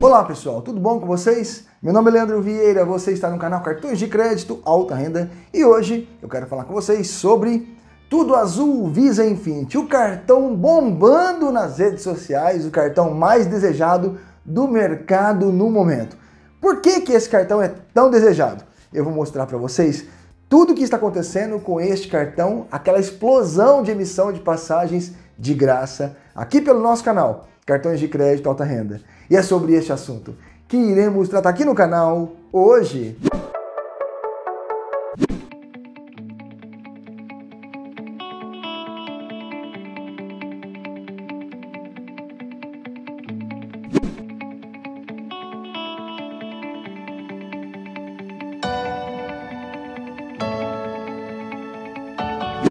Olá pessoal, tudo bom com vocês? Meu nome é Leandro Vieira, você está no canal Cartões de Crédito Alta Renda e hoje eu quero falar com vocês sobre Tudo Azul Visa Infinite, o cartão bombando nas redes sociais, o cartão mais desejado do mercado no momento. Por que esse cartão é tão desejado? Eu vou mostrar para vocês tudo o que está acontecendo com este cartão, aquela explosão de emissão de passagens de graça aqui pelo nosso canal, Cartões de Crédito Alta Renda. E é sobre este assunto que iremos tratar aqui no canal hoje.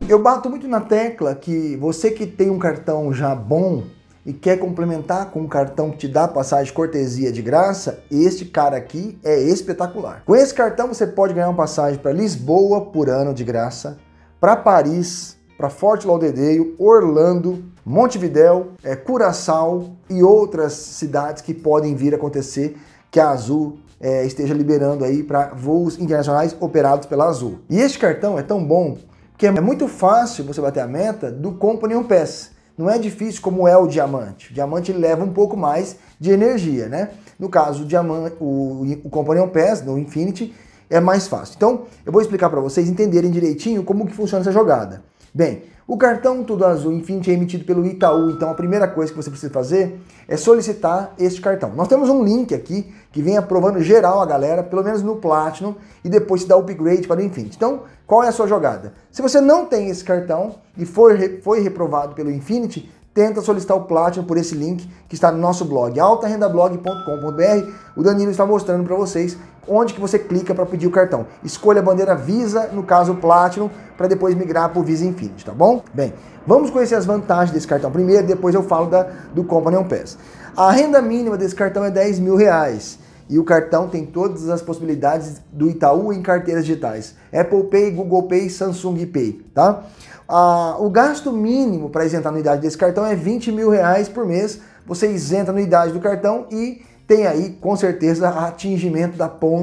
Eu bato muito na tecla que você que tem um cartão já bom e quer complementar com um cartão que te dá passagem cortesia de graça, este cara aqui é espetacular. Com esse cartão você pode ganhar uma passagem para Lisboa por ano de graça, para Paris, para Fort Lauderdale, Orlando, Montevidéu, Curaçao e outras cidades que podem vir a acontecer que a Azul esteja liberando aí para voos internacionais operados pela Azul. E este cartão é tão bom que é muito fácil você bater a meta do Companion Pass. Não é difícil como é o diamante. O diamante leva um pouco mais de energia, né? No caso, o Companion Pass, no Infinity, é mais fácil. Então, eu vou explicar para vocês entenderem direitinho como que funciona essa jogada. Bem, o cartão Tudo Azul Infinity é emitido pelo Itaú, então a primeira coisa que você precisa fazer é solicitar este cartão. Nós temos um link aqui que vem aprovando geral a galera, pelo menos no Platinum, e depois se dá o upgrade para o Infinity. Então, qual é a sua jogada? Se você não tem esse cartão e foi reprovado pelo Infinity, tenta solicitar o Platinum por esse link que está no nosso blog, altarendablog.com.br. O Danilo está mostrando para vocês onde que você clica para pedir o cartão. Escolha a bandeira Visa, no caso Platinum, para depois migrar para o Visa Infinite, tá bom? Bem, vamos conhecer as vantagens desse cartão primeiro, depois eu falo do Companion Pass. A renda mínima desse cartão é 10 mil reais. E o cartão tem todas as possibilidades do Itaú em carteiras digitais. Apple Pay, Google Pay, Samsung Pay, tá? O gasto mínimo para isentar a anuidade desse cartão é 20 mil reais por mês. Você isenta a anuidade do cartão e tem aí, com certeza, atingimento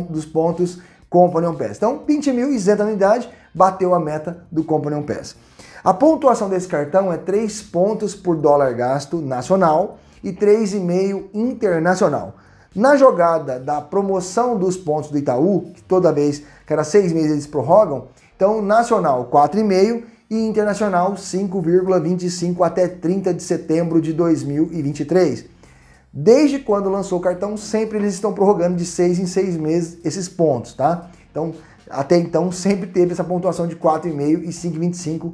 dos pontos Companion Pass. Então, 20 mil, isenta a anuidade, bateu a meta do Companion Pass. A pontuação desse cartão é 3 pontos por dólar gasto nacional e 3,5 internacional. Na jogada da promoção dos pontos do Itaú, que toda vez que era 6 meses eles prorrogam, então nacional 4,5 e internacional 5,25 até 30 de setembro de 2023. Desde quando lançou o cartão, sempre eles estão prorrogando de 6 em 6 meses esses pontos, tá? Então, até então sempre teve essa pontuação de 4,5 e 5,25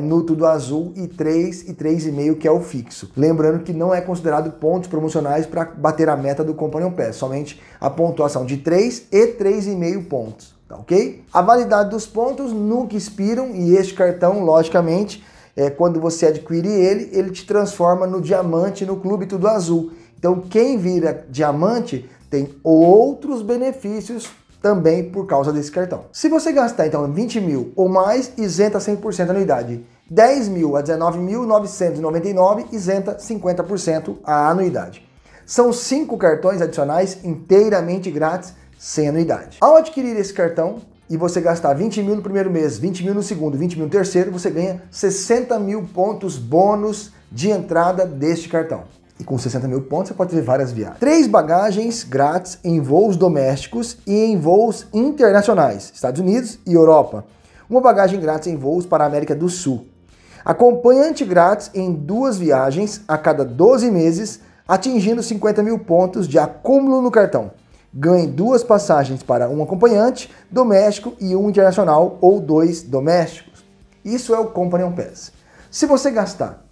no Tudo Azul e 3 e 3,5 que é o fixo. Lembrando que não é considerado pontos promocionais para bater a meta do Companion Pass, somente a pontuação de 3 e 3,5 pontos, tá ok? A validade dos pontos nunca expiram e este cartão, logicamente, quando você adquire ele, ele te transforma no diamante no Clube Tudo Azul. Então quem vira diamante tem outros benefícios também por causa desse cartão. Se você gastar então 20 mil ou mais, isenta 100% a anuidade. 10 mil a 19.999, isenta 50% a anuidade. São 5 cartões adicionais inteiramente grátis, sem anuidade. Ao adquirir esse cartão e você gastar 20 mil no primeiro mês, 20 mil no segundo, 20 mil no terceiro, você ganha 60 mil pontos bônus de entrada deste cartão. E com 60 mil pontos você pode ter várias viagens. 3 bagagens grátis em voos domésticos e em voos internacionais, Estados Unidos e Europa. 1 bagagem grátis em voos para a América do Sul. Acompanhante grátis em 2 viagens a cada 12 meses, atingindo 50 mil pontos de acúmulo no cartão. Ganhe 2 passagens para um acompanhante doméstico e um internacional ou 2 domésticos. Isso é o Companion Pass. Se você gastar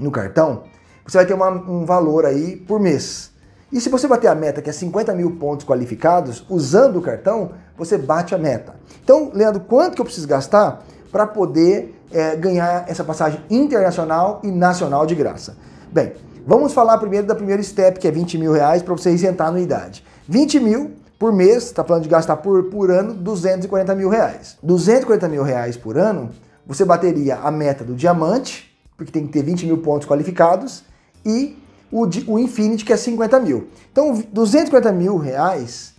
no cartão, você vai ter um valor aí por mês. E se você bater a meta, que é 50 mil pontos qualificados, usando o cartão, você bate a meta. Então, Leandro, quanto que eu preciso gastar para poder ganhar essa passagem internacional e nacional de graça? Bem, vamos falar primeiro da primeira step, que é 20 mil reais para você isentar a anuidade. 20 mil por mês, você está falando de gastar por ano, 240 mil reais. 240 mil reais por ano, você bateria a meta do diamante, porque tem que ter 20 mil pontos qualificados, e o Infinite, que é 50 mil. Então, 250 mil reais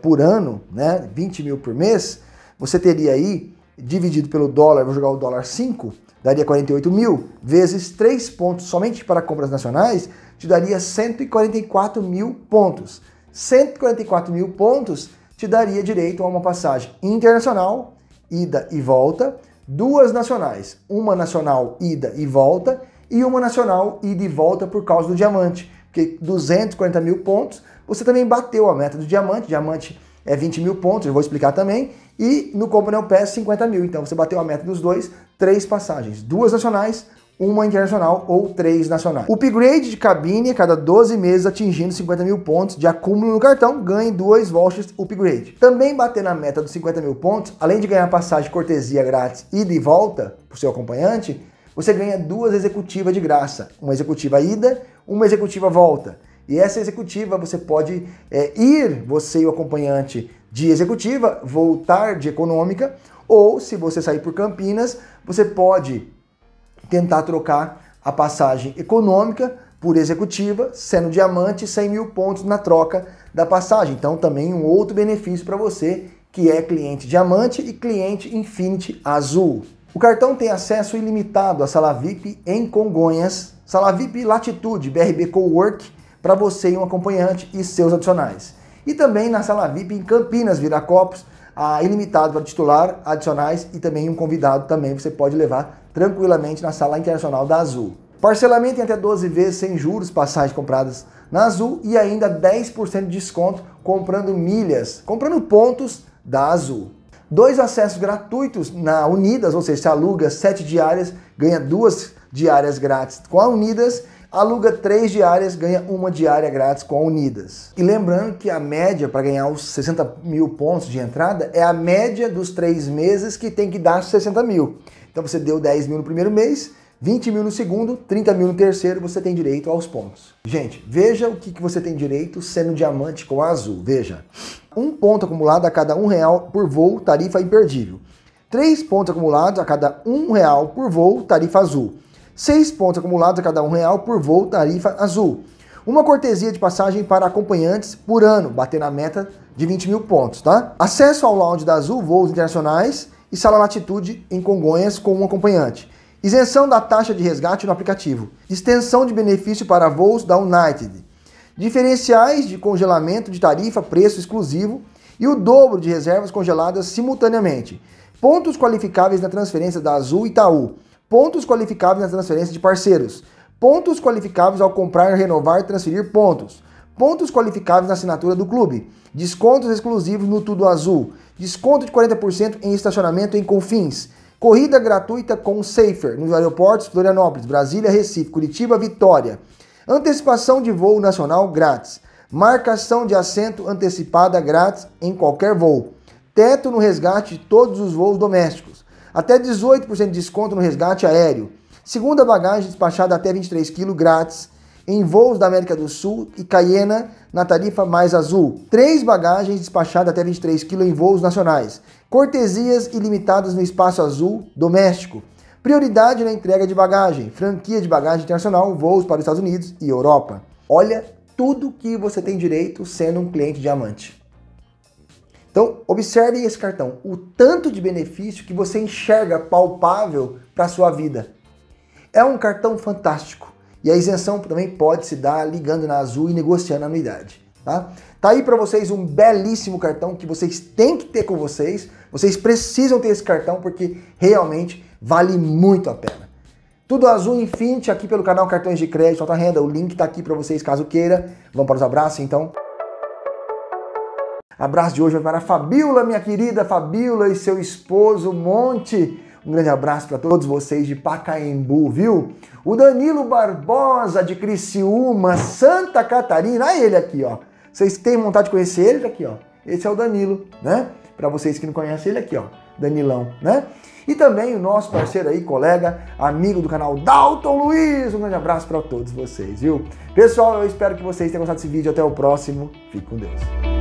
por ano, né, 20 mil por mês, você teria aí, dividido pelo dólar, vou jogar o dólar 5, daria 48 mil, vezes 3 pontos somente para compras nacionais, te daria 144 mil pontos. 144 mil pontos te daria direito a uma passagem internacional, ida e volta, duas nacionais, uma nacional, ida e volta, e uma nacional, ida e volta por causa do diamante, porque 240 mil pontos, você também bateu a meta do diamante, diamante é 20 mil pontos, eu vou explicar também, e no Companion Pass 50 mil, então você bateu a meta dos dois, 3 passagens, 2 nacionais, uma internacional ou 3 nacionais. O upgrade de cabine, cada 12 meses atingindo 50 mil pontos de acúmulo no cartão, ganhe 2 vouchers upgrade. Também bater na meta dos 50 mil pontos, além de ganhar passagem cortesia grátis ida e volta para o seu acompanhante, você ganha 2 executivas de graça, uma executiva ida, uma executiva volta. E essa executiva você pode ir, você e o acompanhante de executiva, voltar de econômica, ou se você sair por Campinas, você pode tentar trocar a passagem econômica por executiva, sendo diamante, 100 mil pontos na troca da passagem. Então também um outro benefício para você que é cliente diamante e cliente Infinite Azul. O cartão tem acesso ilimitado à sala VIP em Congonhas, sala VIP Latitude BRB Cowork, para você e um acompanhante e seus adicionais. E também na sala VIP em Campinas, Viracopos, ilimitado para titular, adicionais e também um convidado também você pode levar tranquilamente na sala internacional da Azul. Parcelamento em até 12 vezes sem juros, passagens compradas na Azul e ainda 10% de desconto comprando milhas, comprando pontos da Azul. 2 acessos gratuitos na Unidas, ou seja, você aluga 7 diárias, ganha 2 diárias grátis com a Unidas, aluga 3 diárias, ganha 1 diária grátis com a Unidas. E lembrando que a média para ganhar os 60 mil pontos de entrada é a média dos 3 meses que tem que dar 60 mil. Então você deu 10 mil no primeiro mês, 20 mil no segundo, 30 mil no terceiro, você tem direito aos pontos. Gente, veja o que você tem direito sendo diamante com a Azul. Veja, 1 ponto acumulado a cada R$1 por voo, tarifa imperdível. 3 pontos acumulados a cada R$1 por voo, tarifa Azul. 6 pontos acumulados a cada R$1 por voo, tarifa Azul. Uma cortesia de passagem para acompanhantes por ano, bater na meta de 20 mil pontos, tá? Acesso ao lounge da Azul, voos internacionais e sala Latitude em Congonhas com um acompanhante. Isenção da taxa de resgate no aplicativo. Extensão de benefício para voos da United. Diferenciais de congelamento de tarifa, preço exclusivo e o dobro de reservas congeladas simultaneamente. Pontos qualificáveis na transferência da Azul e Itaú. Pontos qualificáveis na transferência de parceiros. Pontos qualificáveis ao comprar, renovar e transferir pontos. Pontos qualificáveis na assinatura do clube. Descontos exclusivos no Tudo Azul. Desconto de 40% em estacionamento em Confins. Corrida gratuita com o Safer nos aeroportos Florianópolis, Brasília, Recife, Curitiba, Vitória. Antecipação de voo nacional grátis. Marcação de assento antecipada grátis em qualquer voo. Teto no resgate de todos os voos domésticos. Até 18% de desconto no resgate aéreo. Segunda bagagem despachada até 23 kg grátis. Em voos da América do Sul e Caiena na tarifa mais Azul. 3 bagagens despachadas até 23 kg em voos nacionais. Cortesias ilimitadas no espaço Azul doméstico. Prioridade na entrega de bagagem. Franquia de bagagem internacional, voos para os Estados Unidos e Europa. Olha tudo que você tem direito sendo um cliente diamante. Então, observe esse cartão, o tanto de benefício que você enxerga palpável para a sua vida. É um cartão fantástico. E a isenção também pode se dar ligando na Azul e negociando a anuidade. Tá? Tá aí para vocês um belíssimo cartão que vocês têm que ter com vocês. Vocês precisam ter esse cartão porque realmente vale muito a pena. Tudo Azul Infinite aqui pelo canal Cartões de Crédito Alta Renda. O link está aqui para vocês caso queira. Vamos para os abraços então. Abraço de hoje vai para a Fabiola, minha querida Fabiola e seu esposo Monte. Um grande abraço para todos vocês de Pacaembu, viu? O Danilo Barbosa de Criciúma, Santa Catarina. Olha ele aqui, ó. Vocês têm vontade de conhecer ele? Tá aqui, ó. Esse é o Danilo, né? Para vocês que não conhecem ele aqui, ó. Danilão, né? E também o nosso parceiro aí, colega, amigo do canal Dalton Luiz. Um grande abraço para todos vocês, viu? Pessoal, eu espero que vocês tenham gostado desse vídeo. Até o próximo. Fique com Deus.